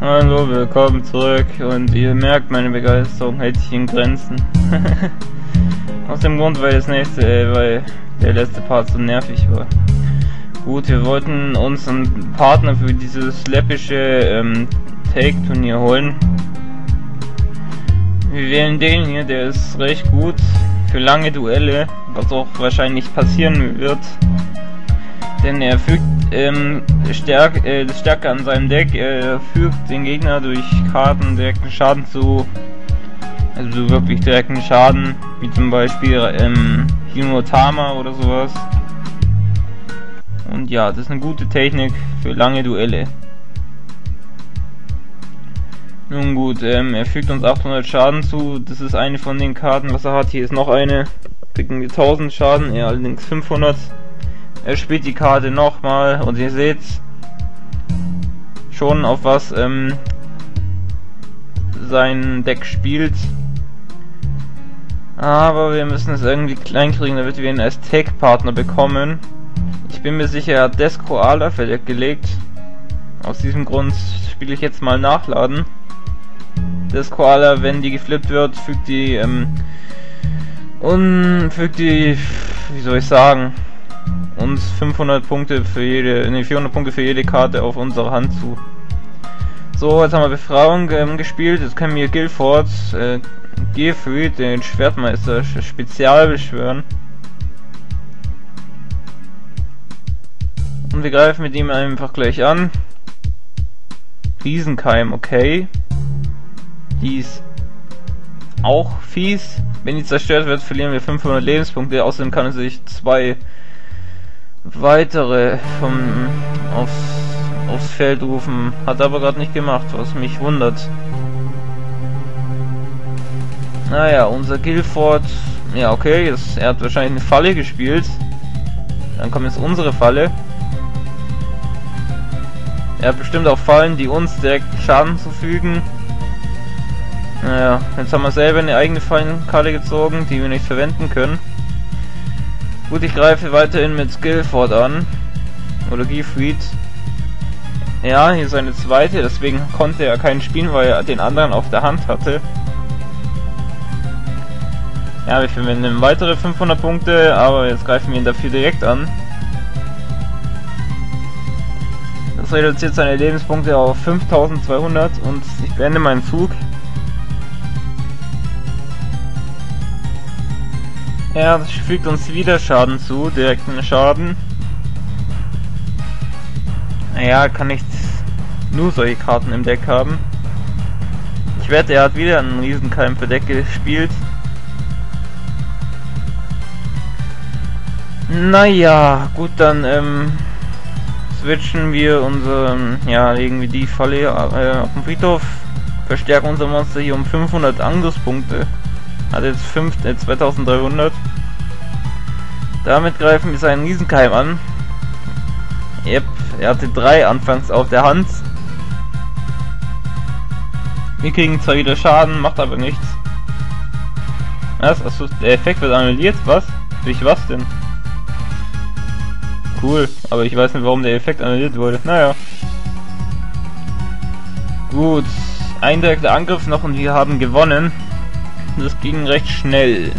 Hallo, willkommen zurück und ihr merkt, meine Begeisterung hält sich in Grenzen. Aus dem Grund, weil der letzte Part so nervig war. Gut, wir wollten uns einen Partner für dieses läppische Take-Turnier holen. Wir wählen den hier, der ist recht gut für lange Duelle, was auch wahrscheinlich passieren wird. Denn er fügt das Stärke an seinem Deck, er fügt den Gegner durch Karten direkten Schaden zu, also wirklich direkten Schaden, wie zum Beispiel Himotama oder sowas. Und ja, das ist eine gute Technik für lange Duelle. Nun gut, er fügt uns 800 Schaden zu, das ist eine von den Karten, was er hat. Hier ist noch eine, kriegen wir 1000 Schaden, er allerdings 500. Er spielt die Karte nochmal und ihr seht schon, auf was sein Deck spielt. Aber wir müssen es irgendwie klein kriegen, damit wir ihn als Tag-Partner bekommen. Ich bin mir sicher, er hat Des Koala verdeckt gelegt. Aus diesem Grund spiele ich jetzt mal Nachladen. Des Koala, wenn die geflippt wird, fügt uns 500 Punkte für jede, 400 Punkte für jede Karte auf unsere Hand zu. So, jetzt haben wir Befreiung gespielt. Jetzt können wir Gilford, Gifried, den Schwertmeister, spezial beschwören. Und wir greifen mit ihm einfach gleich an. Riesenkeim, okay. Die ist auch fies. Wenn die zerstört wird, verlieren wir 500 Lebenspunkte. Außerdem kann er sich zwei weitere aufs Feld rufen, hat aber gerade nicht gemacht, was mich wundert. Naja, unser Gilford, ja okay, er hat wahrscheinlich eine Falle gespielt. Dann kommt jetzt unsere Falle. Er hat bestimmt auch Fallen, die uns direkt Schaden zufügen. Naja, jetzt haben wir selber eine eigene Fallenkarte gezogen, die wir nicht verwenden können. Gut, ich greife weiterhin mit Gilford an. Oder Gifried. Ja, hier ist eine zweite, deswegen konnte er keinen spielen, weil er den anderen auf der Hand hatte. Ja, wir verwenden weitere 500 Punkte, aber jetzt greifen wir ihn dafür direkt an. Das reduziert seine Lebenspunkte auf 5200 und ich beende meinen Zug. Er fügt uns wieder Schaden zu, direkten Schaden. Naja, kann nicht nur solche Karten im Deck haben. Ich wette, er hat wieder einen Riesenkeim für Deck gespielt. Naja, gut, dann switchen wir unseren, ja, legen wir die Falle auf den Friedhof, verstärken unser Monster hier um 500 Angriffspunkte. Hat jetzt 2300. Damit greifen wir seinen Riesenkeim an. Yep, er hatte 3 anfangs auf der Hand. Wir kriegen zwar wieder Schaden, macht aber nichts. Was? Achso, der Effekt wird annulliert, was? Durch was denn? Cool, aber ich weiß nicht, warum der Effekt annulliert wurde. Naja. Gut, ein direkter Angriff noch und wir haben gewonnen. Das ging recht schnell.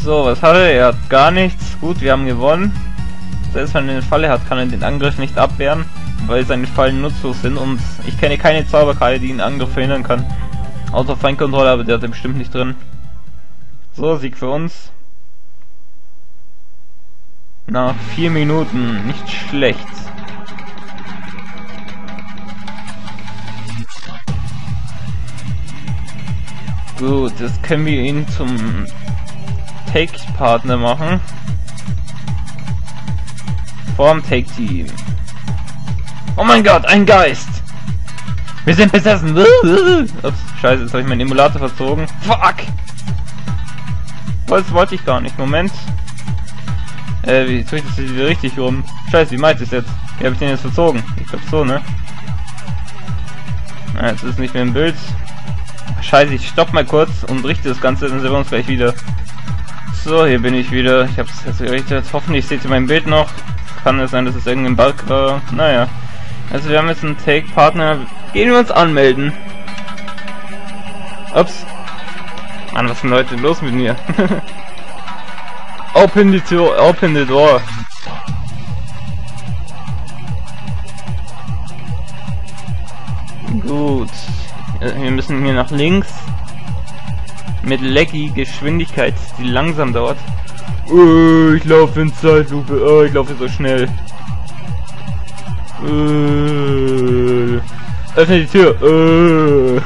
So, was hat er? Er hat gar nichts. Gut, wir haben gewonnen. Selbst wenn er eine Falle hat, kann er den Angriff nicht abwehren, weil seine Fallen nutzlos sind und ich kenne keine Zauberkarte, die einen Angriff verhindern kann. Außer Feinkontrolle, aber der hat er bestimmt nicht drin. So, Sieg für uns. Nach 4 Minuten. Nicht schlecht. Gut, jetzt können wir ihn zum Take-Partner machen. Vorm Take-Team. Oh mein Gott, ein Geist! Wir sind besessen! Ups, scheiße, jetzt habe ich meinen Emulator verzogen. Fuck! Das wollte ich gar nicht. Moment. Wie tue ich das wieder richtig rum? Scheiße, wie meint es jetzt? Wie habe ich den jetzt verzogen? Ich glaube so, ne? Na, jetzt ist nicht mehr im Bild. Scheiße, ich stopp mal kurz und richte das Ganze, dann sehen wir uns gleich wieder. So, hier bin ich wieder. Ich hab's jetzt gerichtet. Hoffentlich seht ihr mein Bild noch. kann es sein, dass es irgendein Bug war. Naja. Also wir haben jetzt einen Take-Partner. Gehen wir uns anmelden. Ups. Mann, was ist denn heute los mit mir? Open the door, open the door. Gut. Wir müssen hier nach links. Mit Leggy Geschwindigkeit, die langsam dauert. Ich laufe in Zeitlupe. Ich laufe so schnell. Öffne die Tür.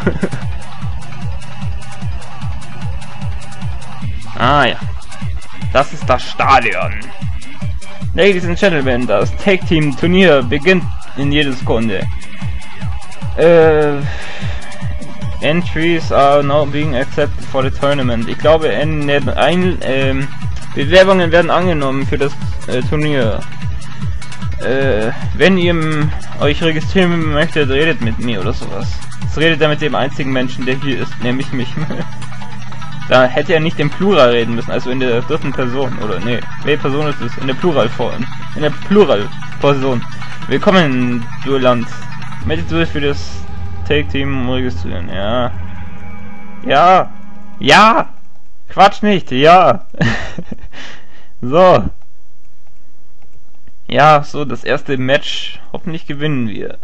Ah ja. Das ist das Stadion. Ladies and Gentlemen, das Tag Team Turnier beginnt in jeder Sekunde. Entries are now being accepted for the tournament. Ich glaube, Bewerbungen werden angenommen für das Turnier. Wenn ihr euch registrieren möchtet, redet mit mir oder sowas. Jetzt redet er mit dem einzigen Menschen, der hier ist, nämlich mich. Da hätte er nicht im Plural reden müssen, also in der dritten Person, oder nee, welche Person ist es? In der Pluralform. In der Pluralperson. Willkommen, Duelland. Meldet euch für das Take-Team registrieren, ja. Ja! Ja! Quatsch nicht, ja! So. Ja, so, das erste Match. Hoffentlich gewinnen wir.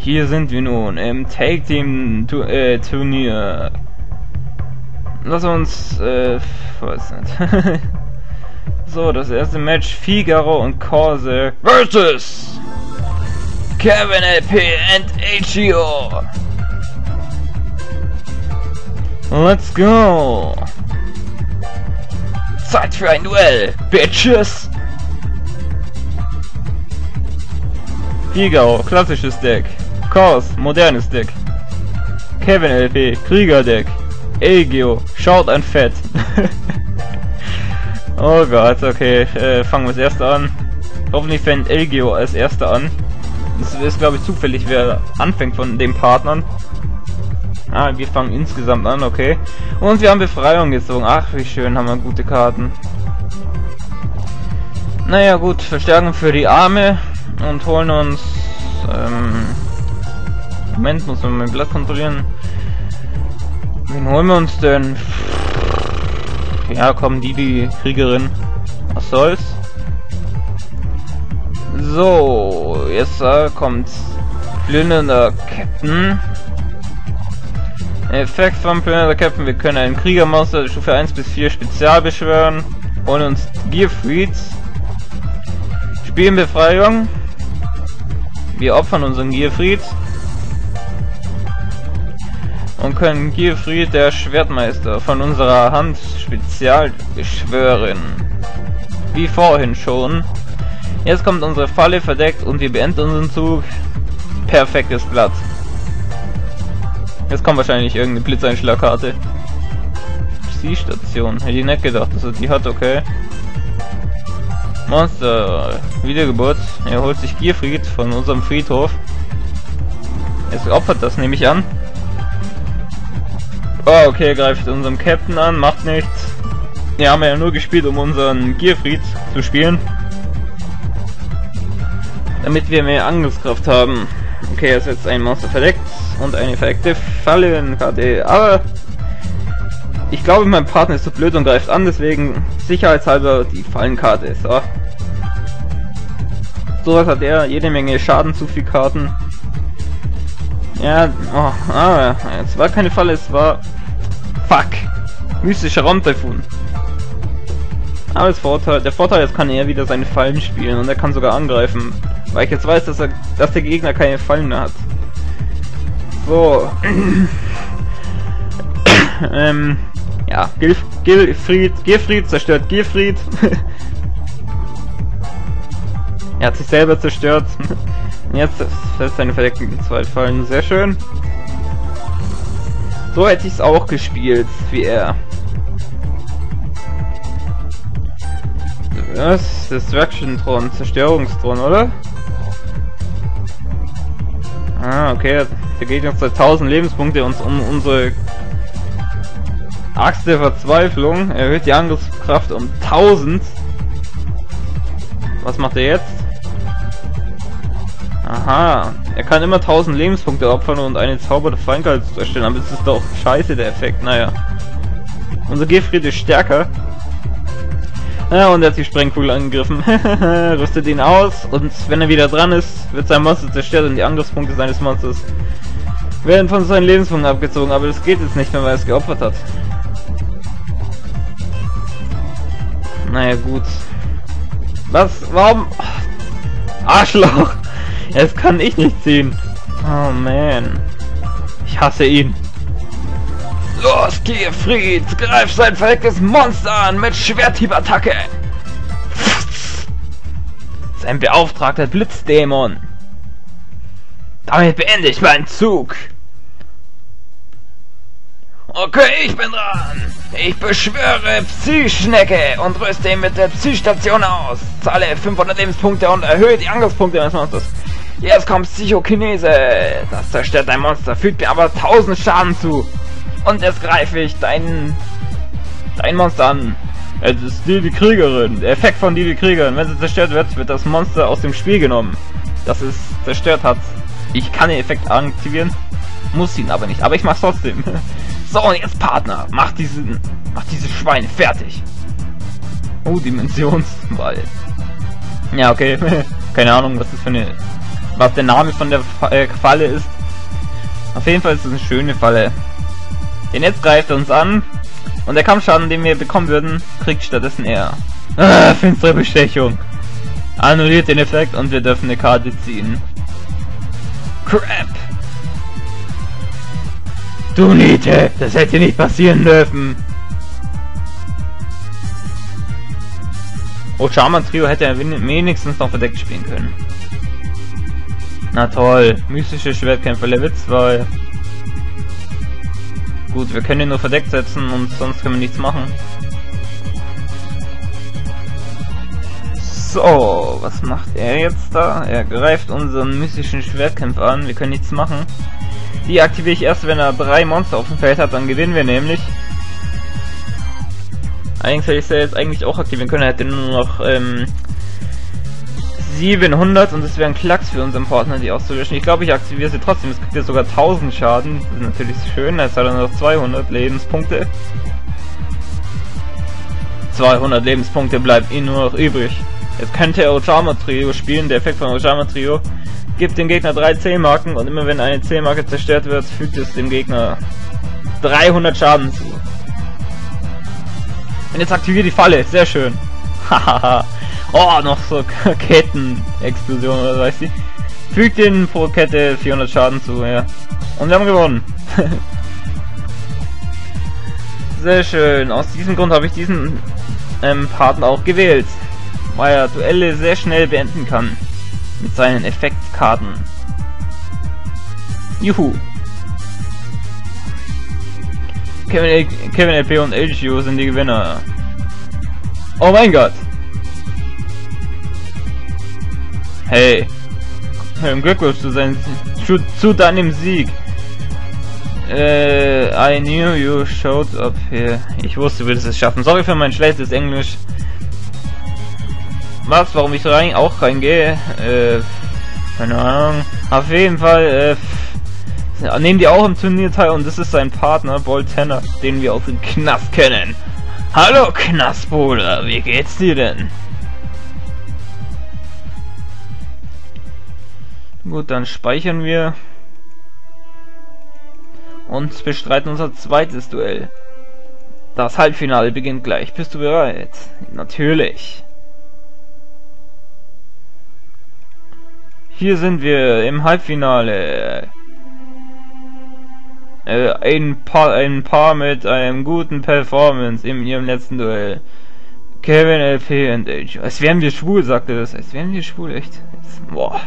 Hier sind wir nun im Take-Team-Turnier. Lass uns, weiß nicht. So, das erste Match. Figaro und Corsair versus Kevin LP and H.E.O. Let's go! Zeit für ein Duell, Bitches! Figaro, klassisches Deck. Chaos, modernes Deck. Kevin LP, Kriegerdeck. Egeo, schaut ein Fett. Oh Gott, okay, fangen wir als Erster an. Hoffentlich fängt Egeo als Erster an. Das ist, glaube ich, zufällig, wer anfängt von den Partnern. Ah, wir fangen insgesamt an, okay. Und wir haben Befreiung gezogen. Ach, wie schön, haben wir gute Karten. Naja, gut, Verstärkung für die Arme. Und holen uns... Moment, muss man mein Blatt kontrollieren. Wen holen wir uns denn? Ja, komm, die Kriegerin. Was soll's? So, jetzt kommt plündernder Captain. Effekt von plündernder Captain, wir können einen Kriegermonster der Stufe 1 bis 4 spezial beschwören. Holen uns Gifried. Spielen Befreiung. Wir opfern unseren Gilford und können Gilford, der Schwertmeister, von unserer Hand spezial beschwören. Wie vorhin schon. Jetzt kommt unsere Falle verdeckt und wir beenden unseren Zug. Perfektes Blatt. Jetzt kommt wahrscheinlich irgendeine Blitzeinschlagkarte. Psy-Station. Hätte ich nicht gedacht, dass er die hat, okay. Monster, Wiedergeburt, er holt sich Gierfried von unserem Friedhof. Es opfert das, nehme ich an. Oh, okay, greift unserem Captain an, macht nichts. Wir haben ja nur gespielt, um unseren Gierfried zu spielen. Damit wir mehr Angriffskraft haben. Okay, er setzt ein Monster verdeckt und eine verdeckte Fallenkarte. Aber ich glaube, mein Partner ist so blöd und greift an, deswegen sicherheitshalber die Fallenkarte. So was hat er, jede Menge Schaden, zu viel Karten. Ja, oh, es war keine Falle, es war... Fuck! Mystischer Raum-Taifun. Aber der Vorteil, jetzt kann er wieder seine Fallen spielen und er kann sogar angreifen. Weil ich jetzt weiß, dass der Gegner keine Fallen mehr hat. So. Ja, Gilfried zerstört Gilfried. Er hat sich selber zerstört. Jetzt fällt seine verdeckten zwei Fallen. Sehr schön. So hätte ich es auch gespielt, wie er. Was? Destruction-Tron, Zerstörungstron, oder? Ah, okay. Der Gegner hat 2000 Lebenspunkte und unsere Axt der Verzweiflung erhöht die Angriffskraft um 1000 Was macht er jetzt? Aha, er kann immer 1000 Lebenspunkte opfern und eine zaubernde Feinkarte erstellen, aber das ist doch scheiße, der Effekt, naja. Unser Gifried ist stärker. Ja, und er hat die Sprengkugel angegriffen. Rüstet ihn aus und wenn er wieder dran ist, wird sein Monster zerstört und die Angriffspunkte seines Monsters werden von seinen Lebenspunkten abgezogen, aber das geht jetzt nicht mehr, weil er es geopfert hat. Naja, gut. Was? Warum? Arschloch! Das kann ich nicht ziehen. Oh man. Ich hasse ihn. Los, Gifried! Greif sein verhecktes Monster an mit Schwerthieb-Attacke! Sein beauftragter Blitzdämon! Damit beende ich meinen Zug! Okay, ich bin dran! Ich beschwöre Psy-Schnecke und rüste ihn mit der Psy-Station aus! Zahle 500 Lebenspunkte und erhöhe die Angriffspunkte meines Monsters! Jetzt kommt Psychokinese! Das zerstört dein Monster, fügt mir aber 1000 Schaden zu! Und jetzt greife ich dein Monster an. Es ist die Kriegerin. Der Effekt von die Kriegerin. Wenn sie zerstört wird, wird das Monster aus dem Spiel genommen, das es zerstört hat. Ich kann den Effekt aktivieren, muss ihn aber nicht. Aber ich mach's trotzdem. So, und jetzt Partner. Mach diese Schweine fertig. Oh, Dimensionswald. Ja, okay. Keine Ahnung, was der Name von der Falle ist. Auf jeden Fall ist es eine schöne Falle. Denn jetzt greift er uns an und der Kampfschaden, den wir bekommen würden, kriegt stattdessen er. Finstere Bestechung. Annulliert den Effekt und wir dürfen eine Karte ziehen. Crap. Du Niete, das hätte nicht passieren dürfen. Oh, Charmantrio hätte er wenigstens noch verdeckt spielen können. Na toll, mystische Schwertkämpfer Level 2. Gut, wir können ihn nur verdeckt setzen und sonst können wir nichts machen. So, was macht er jetzt da? Er greift unseren mystischen Schwertkämpfer an, wir können nichts machen. Die aktiviere ich erst, wenn er 3 Monster auf dem Feld hat, dann gewinnen wir nämlich. Allerdings hätte ich es ja jetzt eigentlich auch aktivieren können, er hätte nur noch 700 und das wäre ein Klacks für unseren Partner, die auszulöschen. Ich glaube, ich aktiviere sie trotzdem. Es gibt jetzt sogar 1000 Schaden. Das ist natürlich schön. Jetzt hat er noch 200 Lebenspunkte. 200 Lebenspunkte bleibt ihm nur noch übrig. Jetzt könnte er Ojama Trio spielen. Der Effekt von Ojama Trio gibt dem Gegner 3 10-Marken und immer wenn eine 10-Marke zerstört wird, fügt es dem Gegner 300 Schaden zu. Und jetzt aktiviere die Falle. Sehr schön. Hahaha. Oh, noch so Kettenexplosion oder weiß ich. Fügt den pro Kette 400 Schaden zu, ja. Und wir haben gewonnen. Sehr schön. Aus diesem Grund habe ich diesen Partner auch gewählt, weil er Duelle sehr schnell beenden kann. Mit seinen Effektkarten. Juhu. Kevin LP und LGO sind die Gewinner. Oh mein Gott. Hey, Glückwunsch zu deinem Sieg. I knew you showed up here. Ich wusste, du würdest es schaffen. Sorry für mein schlechtes Englisch. Was, warum ich reingehe? Keine Ahnung. Auf jeden Fall, nehmen die auch im Turnier teil und das ist sein Partner, Bolt Tanner, den wir aus dem Knast kennen. Hallo Knastbruder, wie geht's dir denn? Gut, dann speichern wir und bestreiten unser zweites Duell. Das Halbfinale beginnt gleich. Bist du bereit? Natürlich. Hier sind wir im Halbfinale. Ein Paar mit einem guten Performance in ihrem letzten Duell. Kevin LP und H. Als wären wir schwul, sagte das. Als wären wir schwul, echt. Boah.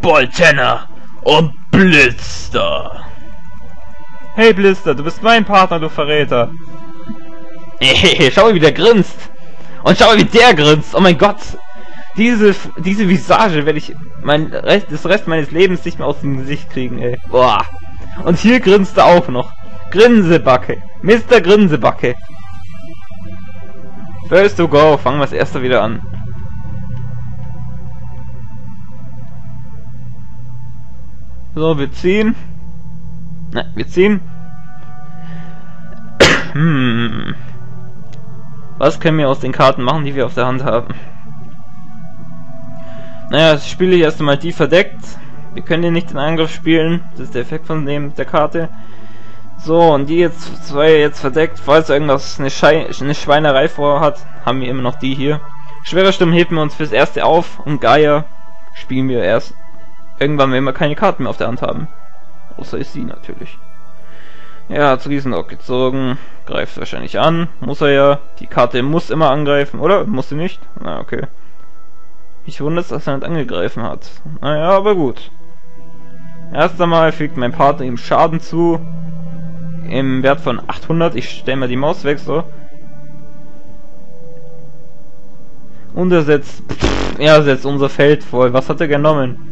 Boltener und Blister. Hey Blister, du bist mein Partner, du Verräter. Hey, schau mal, wie der grinst. Und schau mal, wie der grinst. Oh mein Gott. Diese Visage werde ich das Rest meines Lebens nicht mehr aus dem Gesicht kriegen, ey. Boah. Und hier grinst er auch noch. Grinsebacke. Mr. Grinsebacke. First to go. Fangen wir das erste wieder an. So, wir ziehen. Nein, wir ziehen. Was können wir aus den Karten machen, die wir auf der Hand haben? Naja, das spiele ich erst einmal die verdeckt. Wir können hier nicht den Angriff spielen. Das ist der Effekt von dem der Karte. So, und die jetzt zwei jetzt verdeckt. Falls irgendwas eine Schweinerei vorhat, haben wir immer noch die hier. Schwere Stimmen heben wir uns fürs Erste auf und Geier spielen wir erst irgendwann, wenn wir keine Karten mehr auf der Hand haben. Außer ist sie natürlich. Ja, hat Riesenlock gezogen. Greift wahrscheinlich an. Muss er ja. Die Karte muss immer angreifen, oder? Muss sie nicht? Na, okay. Ich wundere es, dass er nicht angegriffen hat. Naja, aber gut. Erst einmal fügt mein Partner ihm Schaden zu. Im Wert von 800. Ich stelle mal die Maus weg, so. Und er setzt... ja, setzt unser Feld voll. Was hat er genommen?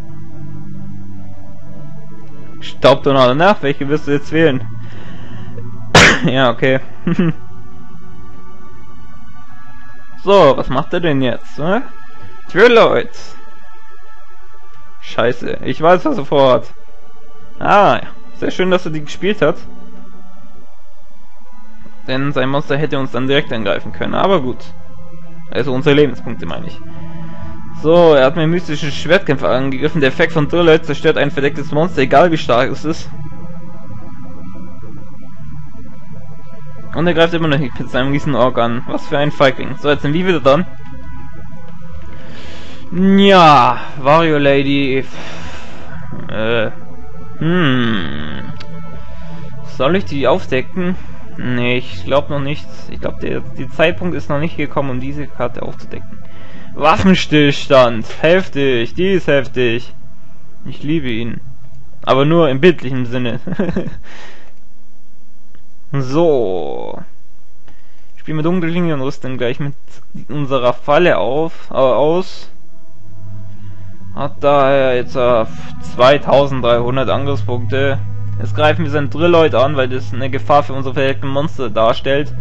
Staubdonner nach. Welche wirst du jetzt wählen? Ja, okay. So, was macht er denn jetzt? Ne? Brüllroid. Scheiße, ich weiß, was er vorhat. Ah, sehr schön, dass er die gespielt hat. Denn sein Monster hätte uns dann direkt angreifen können, aber gut. Also unsere Lebenspunkte, meine ich. So, er hat mir mystischen Schwertkämpfer angegriffen. Der Effekt von Brüllroid zerstört ein verdecktes Monster, egal wie stark es ist. Und er greift immer noch mit seinem Riesenorg an. Was für ein Feigling. So, jetzt sind wir wieder dran. Ja, Wario Lady. Soll ich die aufdecken? Nee, ich glaube noch nicht. Ich glaube, der Zeitpunkt ist noch nicht gekommen, um diese Karte aufzudecken. Waffenstillstand. Heftig. Die ist heftig. Ich liebe ihn. Aber nur im bildlichen Sinne. So. Ich spiele mit Dunkelklinge und rüste dann gleich mit unserer Falle aus. Hat daher jetzt 2300 Angriffspunkte. Jetzt greifen wir seinen Brüllroid an, weil das eine Gefahr für unsere verdeckten Monster darstellt.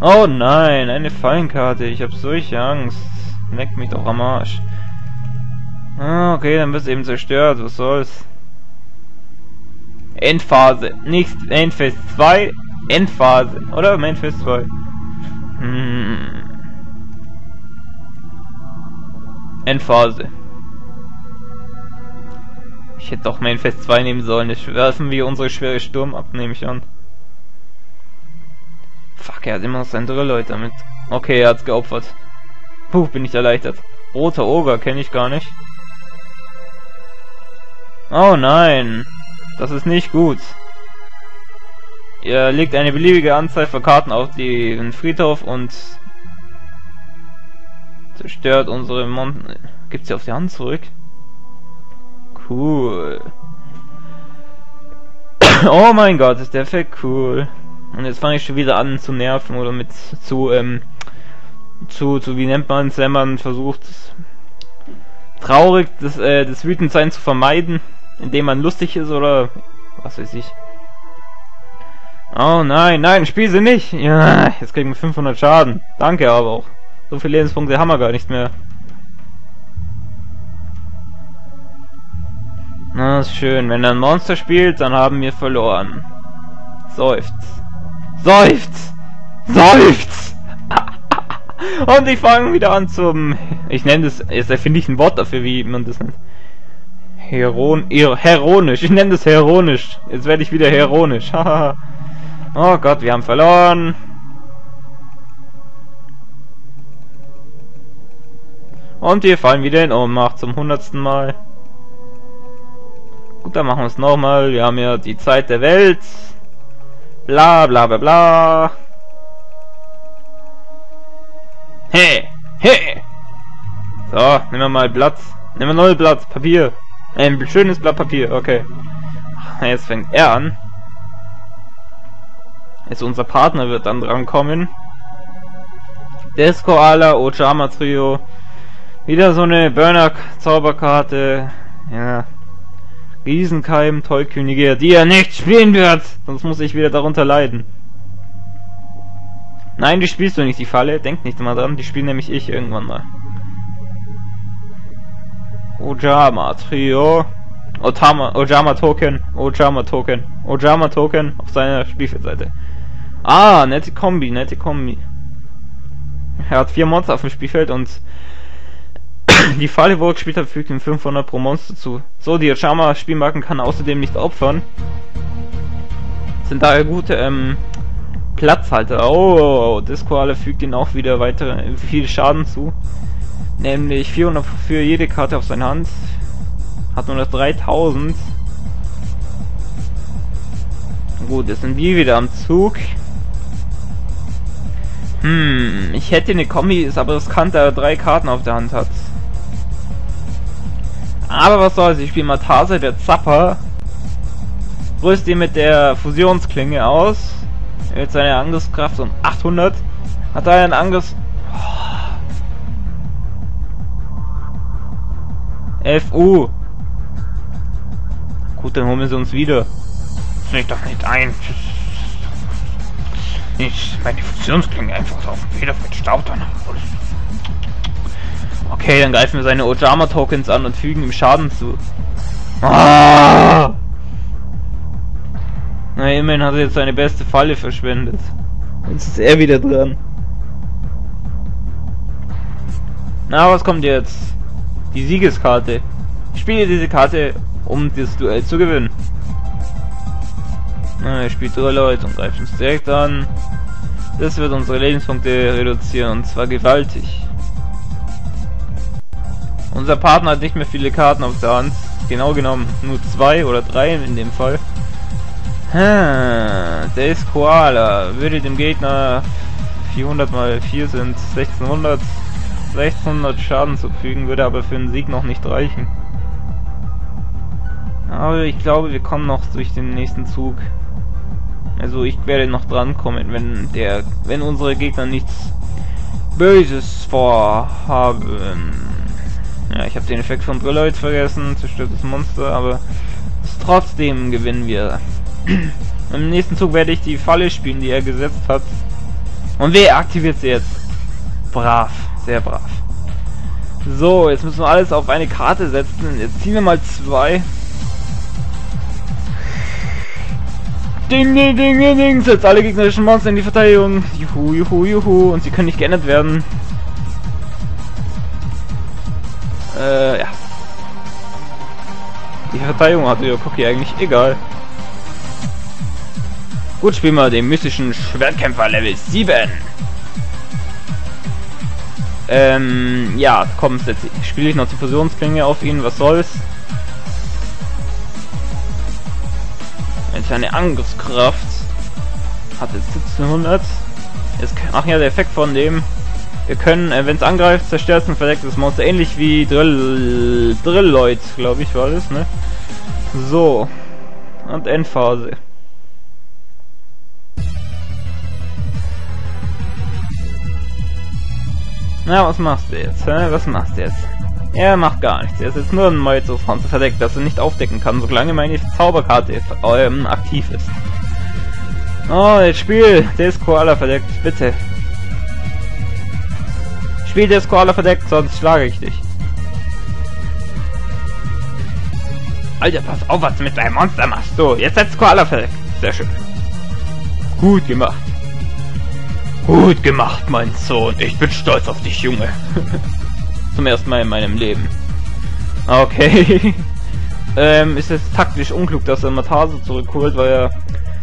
Oh nein, eine Fallenkarte. Ich habe solche Angst. Neckt mich doch am Arsch. Ah, okay, dann wird es eben zerstört. Was soll's? Endphase. Nicht Endphase 2. Endphase. Oder? Endphase 2. Endphase. Ich hätte doch Mainphase 2 nehmen sollen. Jetzt werfen wir unsere schwere Sturm ab, nehme ich an. Fuck, er hat immer noch seine Brüllroid damit. Okay, er hat's geopfert. Puh, bin ich erleichtert. Roter Oger kenne ich gar nicht. Oh nein. Das ist nicht gut. Ihr legt eine beliebige Anzahl von Karten auf den Friedhof und zerstört unsere Monten. Gibt sie auf die Hand zurück? Cool. Oh mein Gott, ist der Effekt cool. Und jetzt fange ich schon wieder an zu nerven oder mit wie nennt man es, wenn man versucht, traurig das Wütendsein zu vermeiden, indem man lustig ist oder was weiß ich. Oh nein, nein, spiel sie nicht. Ja, jetzt kriegen wir 500 Schaden. Danke aber auch. So viele Lebenspunkte haben wir gar nicht mehr. Na, ist schön. Wenn er ein Monster spielt, dann haben wir verloren. Seufz. Seufz! Seufz! Und ich fange wieder an zum... Ich nenne das... Jetzt erfinde ich ein Wort dafür, wie man das nennt. Heronisch. Ich nenne das heronisch. Jetzt werde ich wieder heronisch. Oh Gott, wir haben verloren. Und wir fallen wieder in Ohnmacht zum 100. Mal. Gut, dann machen wir es nochmal. Wir haben ja die Zeit der Welt. Bla bla bla bla. Hey! Hey! So, nehmen wir mal Blatt. Nehmen wir neues Blatt Papier. Ein schönes Blatt Papier, okay. Jetzt fängt er an. Jetzt unser Partner wird dann drankommen. Des Koala, Ojama Trio. Wieder so eine Burner-Zauberkarte. Ja. Riesenkeim, Tollkönige, die er nicht spielen wird. Sonst muss ich wieder darunter leiden. Nein, die spielst du nicht, die Falle. Denk nicht mal dran, die spielen nämlich ich irgendwann mal. Ojama Trio. Ojama-Token auf seiner Spielfeldseite. Ah, nette Kombi, nette Kombi. Er hat 4 Monster auf dem Spielfeld und die Falle, wo er gespielt hat, fügt ihm 500 pro Monster zu. So, die Ojama-Spielmarken kann außerdem nicht opfern. Sind daher gute Platzhalter. Oh, Des Koala fügt ihnen auch wieder weitere viel Schaden zu. Nämlich 400 für jede Karte auf seine Hand. Hat nur das 3000. Gut, jetzt sind wir wieder am Zug. Hm, ich hätte eine Kombi, ist aber riskant, da er 3 Karten auf der Hand hat. Aber was soll's, ich spiele Matase, der Zapper. Rüst ihn mit der Fusionsklinge aus. Er hat seine Angriffskraft um 800. Hat er einen Angriff... 11 Uhr. Gut, dann holen wir sie uns wieder. Nicht doch nicht ein. Ich meine Fusionsklinge einfach auf dem Federfeld Staub danach. Okay, dann greifen wir seine Ojama-Tokens an und fügen ihm Schaden zu. Ah! Na, immerhin hat er jetzt seine beste Falle verschwendet. Jetzt ist er wieder dran. Na, was kommt jetzt? Die Siegeskarte. Ich spiele diese Karte, um das Duell zu gewinnen. Na, er spielt Brüllroid und greift uns direkt an. Das wird unsere Lebenspunkte reduzieren, und zwar gewaltig. Unser Partner hat nicht mehr viele Karten auf der Hand. Genau genommen nur 2 oder 3 in dem Fall. Des Koala würde dem Gegner 400 mal 4 sind 1600 Schaden zufügen, würde aber für einen Sieg noch nicht reichen. Aber ich glaube, wir kommen noch durch den nächsten Zug. Also ich werde noch drankommen, wenn unsere Gegner nichts Böses vorhaben. Ja, ich habe den Effekt von Brüllroid vergessen, zerstörtes Monster, aber trotzdem gewinnen wir. Im nächsten Zug werde ich die Falle spielen, die er gesetzt hat. Und wer aktiviert sie jetzt? Brav, sehr brav. So, jetzt müssen wir alles auf eine Karte setzen. Jetzt ziehen wir mal 2. Ding, ding, ding, ding, ding. Setzt alle gegnerischen Monster in die Verteidigung. Juhu, juhu, juhu. Und sie können nicht geändert werden. Ja. Die Verteidigung hat ihr Cookie eigentlich egal. Gut, spielen wir den mystischen Schwertkämpfer Level 7. Ja, komm, jetzt spiele ich noch die Fusionsklinge auf ihn, was soll's. Jetzt eine Angriffskraft. Hat jetzt 1700. Jetzt, ach ja, der Effekt von dem. Wir können, wenn es angreift, zerstört ein verdecktes Monster. Ähnlich wie Brüllroid, glaube ich, war das, ne? So. Und Endphase. Na, was machst du jetzt? Hä? Was machst du jetzt? Er macht gar nichts. Er ist jetzt nur ein Molotowpanzer verdeckt, das er nicht aufdecken kann, solange meine Zauberkarte aktiv ist. Oh, jetzt spiel Des Koala verdeckt, bitte. Spiel Des Koala verdeckt, sonst schlage ich dich. Alter, pass auf, was du mit deinem Monster machst. So, jetzt setzt Koala verdeckt. Sehr schön. Gut gemacht. Gut gemacht, mein Sohn. Ich bin stolz auf dich, Junge. Zum ersten Mal in meinem Leben. Okay. Ist jetzt taktisch unklug, dass er Matase zurückholt, weil er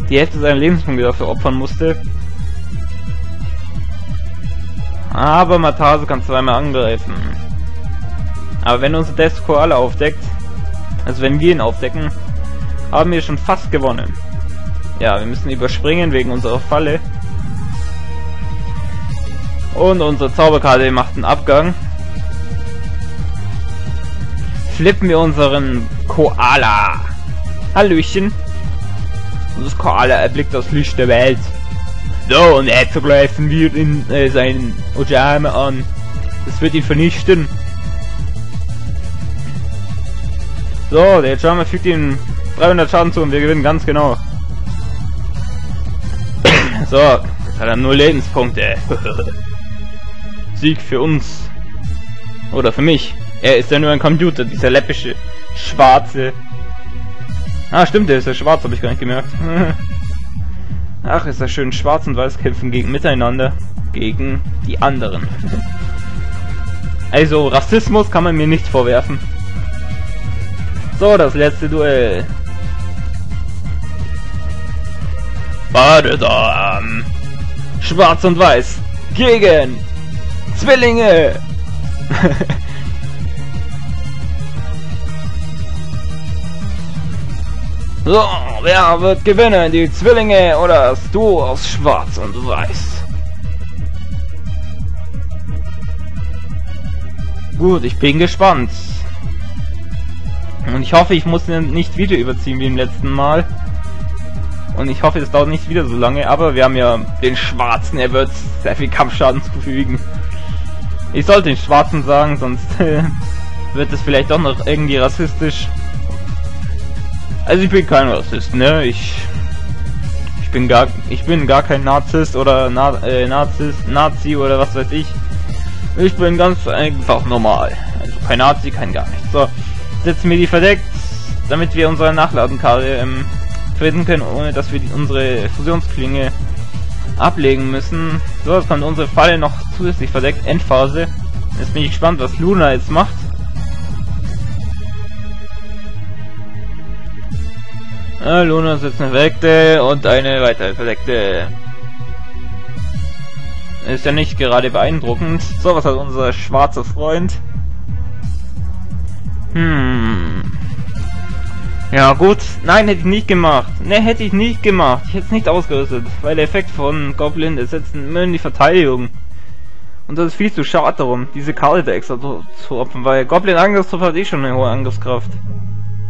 die Hälfte seiner Lebenspunkte dafür opfern musste. Aber Matase kann zweimal angreifen. Aber wenn unser Des Koala aufdeckt, also wenn wir ihn aufdecken, haben wir schon fast gewonnen. Ja, wir müssen überspringen wegen unserer Falle. Und unsere Zauberkarte macht einen Abgang. Flippen wir unseren Koala. Hallöchen. Das Koala erblickt das Licht der Welt. So, und jetzt greifen wir in seinen Ojama an. Das wird ihn vernichten. So, der Ojama fügt ihm 300 Schaden zu und wir gewinnen ganz genau. So, jetzt hat er nur Lebenspunkte. Sieg für uns. Oder für mich. Er ist ja nur ein Computer, dieser läppische, schwarze Ah, stimmt, der ist ja schwarz, habe ich gar nicht gemerkt. Ach, ist das schön, schwarz und weiß kämpfen miteinander, gegen die anderen. Also, Rassismus kann man mir nicht vorwerfen. So, das letzte Duell. Badesam. Schwarz und Weiß gegen Zwillinge. So, wer wird gewinnen? Die Zwillinge oder das Duo aus Schwarz und Weiß? Gut, ich bin gespannt. Und ich hoffe, ich muss nicht wieder überziehen wie im letzten Mal. Und ich hoffe, es dauert nicht wieder so lange, aber wir haben ja den Schwarzen, er wird sehr viel Kampfschaden zufügen. Ich sollte den Schwarzen sagen, sonst wird es vielleicht doch noch irgendwie rassistisch. Also ich bin kein Rassist, ne? Ich bin gar kein Narzisst oder Nazi oder was weiß ich. Ich bin ganz einfach normal. Also kein Nazi, kein gar nichts. So, setzen wir die verdeckt, damit wir unsere Nachladenkarte verwenden können, ohne dass wir unsere Fusionsklinge ablegen müssen. So, jetzt kommt unsere Falle noch zusätzlich verdeckt. Endphase. Jetzt bin ich gespannt, was Luna jetzt macht. Luna setzt eine verdeckte und eine weitere verdeckte. Ist ja nicht gerade beeindruckend. So, was hat unser schwarzer Freund? Ja gut, nein, hätte ich nicht gemacht. Ne, hätte ich nicht gemacht. Ich hätte es nicht ausgerüstet, weil der Effekt von Goblin ist jetzt in die Verteidigung. Und das ist viel zu schade darum, diese Karte da extra zu opfern, weil Goblin-Angriffstrupp hat eh schon eine hohe Angriffskraft.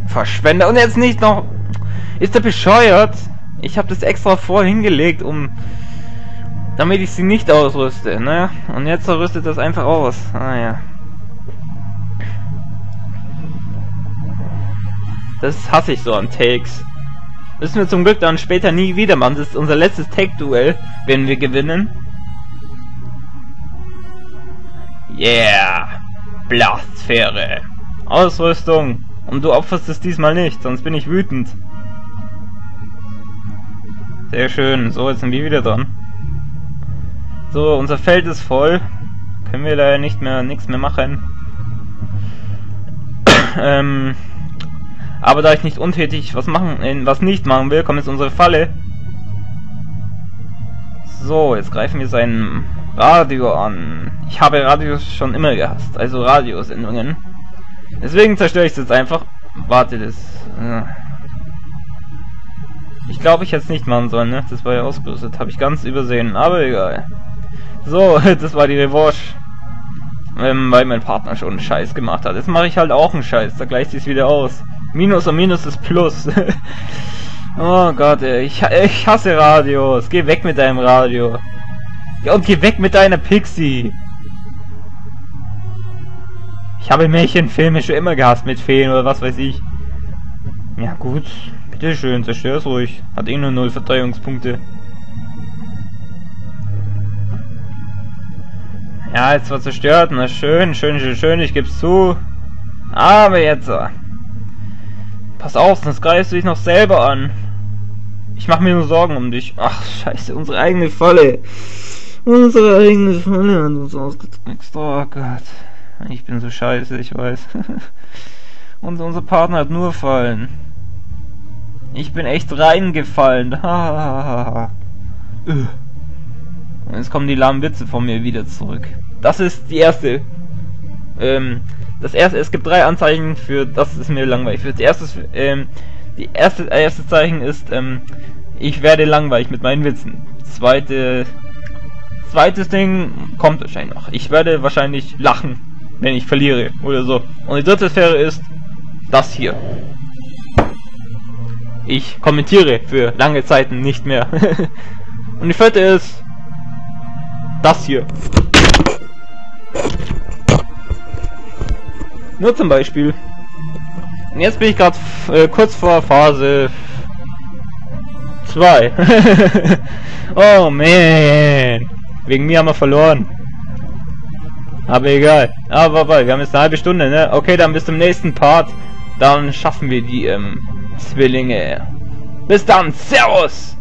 Verschwender. Und jetzt nicht noch... Ist der bescheuert? Ich habe das extra vorhin gelegt, damit ich sie nicht ausrüste, ne? Und jetzt rüstet das einfach aus. Ah ja. Das hasse ich so an Takes. Müssen wir zum Glück dann später nie wieder machen. Das ist unser letztes Take-Duell, wenn wir gewinnen. Yeah! Blastphäre! Ausrüstung! Und du opferst es diesmal nicht, sonst bin ich wütend. Sehr schön. So, jetzt sind wir wieder dran. So, unser Feld ist voll. Können wir leider nichts mehr machen. Aber da ich nicht untätig was nicht machen will, kommt jetzt unsere Falle. So, jetzt greifen wir sein Radio an. Ich habe Radios schon immer gehasst, also Radiosendungen. Deswegen zerstöre ich es jetzt einfach. Warte, das... Ich glaube, ich hätte es nicht machen sollen, ne? Das war ja ausgerüstet. Habe ich ganz übersehen, aber egal. So, das war die Revanche. Weil mein Partner schon einen Scheiß gemacht hat. Jetzt mache ich halt auch einen Scheiß, da gleicht sich wieder aus. Minus und Minus ist Plus. Oh Gott, ey. Ich hasse Radios. Geh weg mit deinem Radio. Ja, und geh weg mit deiner Pixie. Ich habe Märchenfilme schon immer gehasst mit Feen oder was weiß ich. Ja gut, bitteschön, zerstör's ruhig. Hat eh nur 0 Verteidigungspunkte. Ja, jetzt war zerstört, na schön, schön, schön, schön, ich geb's zu. Aber jetzt... Pass auf, sonst greifst du dich noch selber an. Ich mache mir nur Sorgen um dich. Ach, scheiße, unsere eigene Falle. Unsere eigene Falle hat uns ausgetrickst. Oh Gott. Ich bin so scheiße, ich weiß. Und unser Partner hat nur Fallen. Ich bin echt reingefallen. Und jetzt kommen die lahmen Witze von mir wieder zurück. Das ist die erste... es gibt 3 Anzeichen für, das ist mir langweilig. Für das erste, erste Zeichen ist, ich werde langweilig mit meinen Witzen. Zweites Ding kommt wahrscheinlich noch. Ich werde wahrscheinlich lachen, wenn ich verliere oder so. Und die dritte Sphäre ist das hier. Ich kommentiere für lange Zeiten nicht mehr. Und die vierte ist das hier. Nur zum Beispiel. Und jetzt bin ich gerade kurz vor Phase 2. Oh man. Wegen mir haben wir verloren. Aber egal. Aber wir haben jetzt eine halbe Stunde, ne? Okay, dann bis zum nächsten Part. Dann schaffen wir die Zwillinge. Bis dann, Servus!